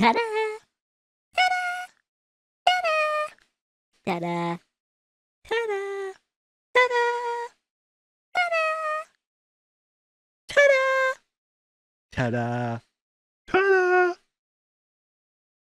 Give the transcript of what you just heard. Ta-da! Ta-da! Ta-da! Ta-da! Ta-da! Ta-da! Ta-da! Ta-da! Ta-da!